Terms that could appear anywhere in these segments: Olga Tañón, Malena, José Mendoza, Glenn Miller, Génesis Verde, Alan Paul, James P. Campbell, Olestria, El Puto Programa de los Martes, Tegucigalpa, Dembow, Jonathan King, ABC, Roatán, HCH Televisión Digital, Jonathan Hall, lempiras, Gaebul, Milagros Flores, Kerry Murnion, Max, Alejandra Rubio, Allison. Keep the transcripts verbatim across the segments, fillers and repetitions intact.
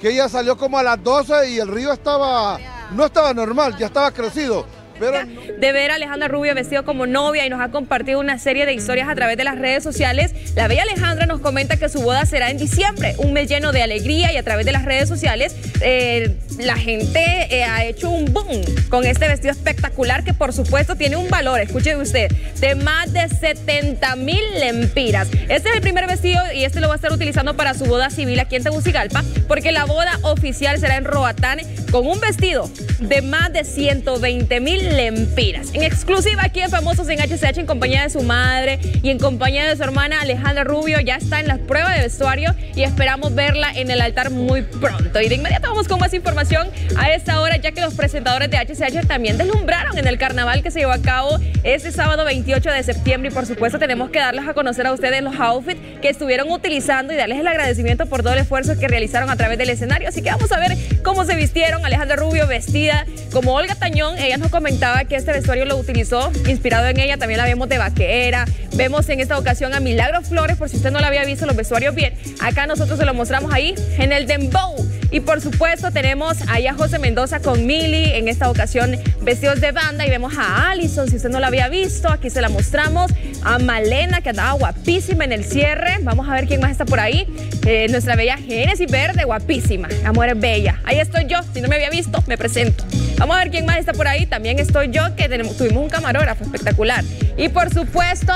Que ella salió como a las doce y el río estaba, no estaba normal, ya estaba crecido. Pero... de ver a Alejandra Rubio vestido como novia y nos ha compartido una serie de historias a través de las redes sociales. La bella Alejandra nos comenta que su boda será en diciembre, un mes lleno de alegría, y a través de las redes sociales eh, la gente eh, ha hecho un boom con este vestido espectacular que por supuesto tiene un valor, escuche usted, de más de setenta mil lempiras. Este es el primer vestido y este lo va a estar utilizando para su boda civil aquí en Tegucigalpa, porque la boda oficial será en Roatán, con un vestido de más de ciento veinte mil lempiras. En exclusiva aquí en Famosos en H C H, en compañía de su madre y en compañía de su hermana Alejandra Rubio, ya está en la prueba de vestuario y esperamos verla en el altar muy pronto. Y de inmediato vamos con más información a esta hora, ya que los presentadores de H C H también deslumbraron en el carnaval que se llevó a cabo este sábado veintiocho de septiembre, y por supuesto tenemos que darles a conocer a ustedes los outfits que estuvieron utilizando y darles el agradecimiento por todo el esfuerzo que realizaron a través del escenario. Así que vamos a ver cómo se vistieron. Alejandra Rubio vestida como Olga Tañón, ella nos comentó que este vestuario lo utilizó inspirado en ella. También la vemos de vaquera, vemos en esta ocasión a Milagros Flores, por si usted no la había visto los vestuarios bien, acá nosotros se lo mostramos ahí en el Dembow. Y por supuesto tenemos ahí a José Mendoza con Mili, en esta ocasión vestidos de banda, y vemos a Allison, si usted no la había visto, aquí se la mostramos, a Malena, que andaba guapísima en el cierre. Vamos a ver quién más está por ahí, eh, nuestra bella Génesis Verde, guapísima, amor, es bella. Ahí estoy yo, si no me había visto, me presento. Vamos a ver quién más está por ahí, también estoy yo, que tenemos, tuvimos un camarógrafo espectacular. Y por supuesto,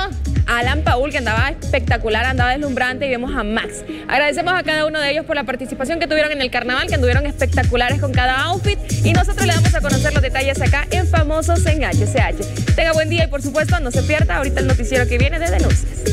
Alan Paul, que andaba espectacular, andaba deslumbrante, y vemos a Max. Agradecemos a cada uno de ellos por la participación que tuvieron en el carnaval, que anduvieron espectaculares con cada outfit, y nosotros le damos a conocer los detalles acá en Famosos en H C H. Tenga buen día y por supuesto no se pierda ahorita el noticiero que viene desde Noticias.